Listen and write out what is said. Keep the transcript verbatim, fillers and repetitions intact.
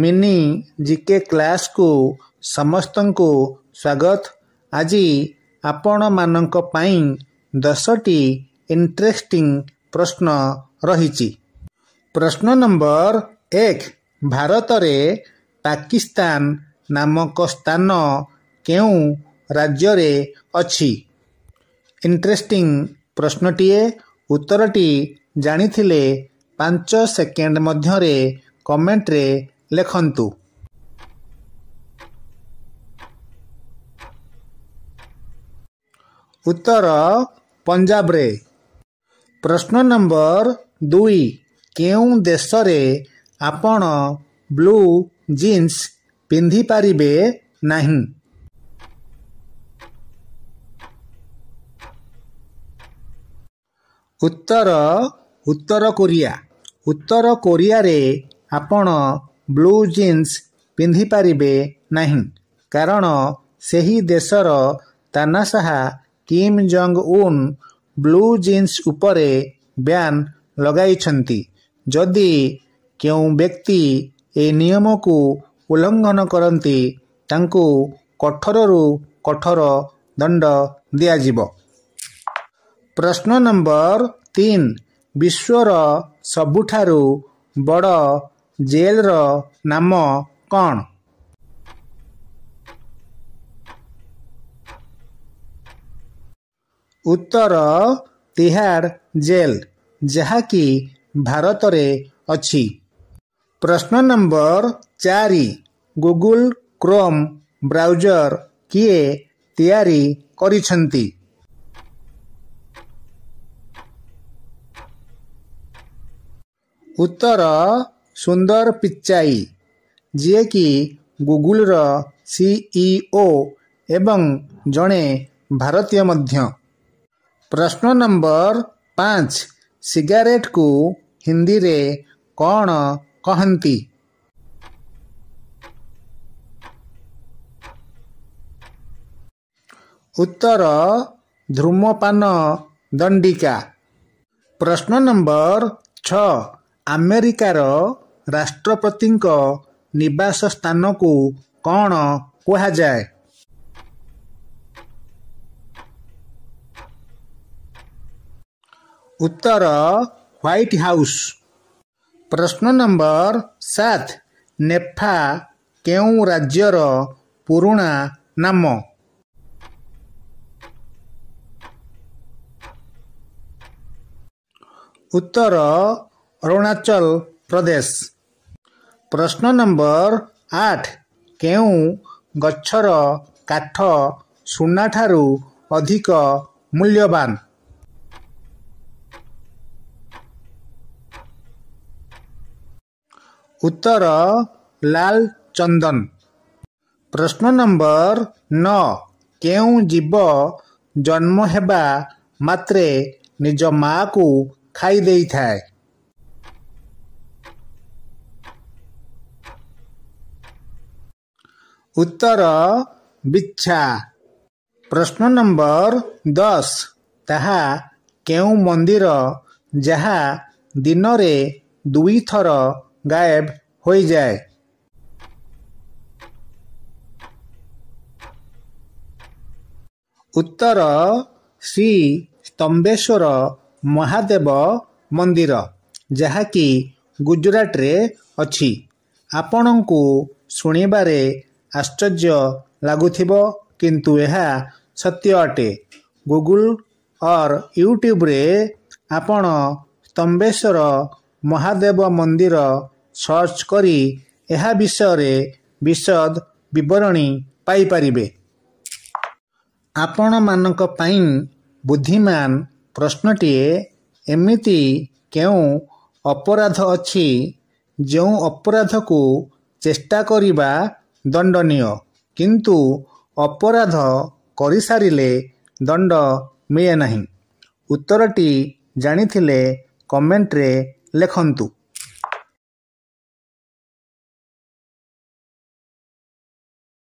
Mini GK class को समस्तन को स्वागत। आज आपण माननक पई दसटी इंटरेस्टिंग प्रश्न रही। प्रश्न नंबर एक, भारत रे पाकिस्तान नामक स्थान केउं राज्य रे अछि। इंटरेस्टिंग प्रश्नटीए, उत्तरटी जानिथिले पांच सेकेंड मध्यरे कमेंट रे लेखंतु। उत्तर पंजाब रे। प्रश्न नंबर दुई, केउं देश रे आपण ब्लू जीन्स पिंधि पारिबे नाही। उत्तर उत्तर कोरिया। उत्तर कोरिया रे आपण ब्लू जीन्स पिंधि पारिबे नाही, कारण सही देशर तानाशाह Kim Jong Un blue jeans उपरे ब्यान लगाइछंती। जदि केउं व्यक्ति ए नियम को उल्लंघन करंती तांकू कठोररू कठोर दंड दियाजिबो। प्रश्न नंबर तीन, विश्वर सबुठारू बड़ जेल रो नाम कौन? उत्तर तिहाड़ जेल, जहा की भारत रे अछि। प्रश्न नंबर चारि, गूगल क्रोम ब्राउजर किए तैयारी करिसंती? उत्तर सुंदर पिचाई, जिए कि गूगल रो सीईओ एवं जड़े भारतीय मध्य। प्रश्न नंबर पाँच, सिगारेट को हिंदी रे कौन कहंती? उत्तर धूम्रपान दंडिका। प्रश्न नंबर छ, अमेरिकार राष्ट्रपति निवास स्थान को कौन कहा जाए? उत्तर व्हाइट हाउस। प्रश्न नंबर सात, नेफा केउं राज्यर पुराना नाम? उत्तर अरुणाचल प्रदेश। प्रश्न नंबर आठ, केउं गच्छर काठ सुना ठारू अधिक मूल्यवान? उत्तर लाल चंदन। प्रश्न नंबर नौ, केउं जीव जन्म हेबा मात्रे निज माँ को खाई देई थाए? उत्तर बिच्छा। प्रश्न नंबर दस, ताहा केउं मंदिर जहा दिन रे दुई थर गायब हो जाए? उत्तर श्री स्तंभेश्वर महादेव मंदिर, जहा की गुजरात रे अछि। आपनकू सुनिबारे आश्चर्य लगुथिबो, किंतु यह सत्य अटे। गूगल और यूट्यूब रे आपण स्तंभेश्वर महादेव मंदिर सर्च करी यह विषय रे विशद विवरणी पाई परिबे। आपण मानक पई बुद्धिमान प्रश्नटीए, एमिति केउं अपराध अछि जो अपराध को चेष्टा करिबा दंडनीय, किंतु अपराध करि सारिले दंड मिले नहीं? उत्तरटी जानिथिले कमेंट रे लेखंतु।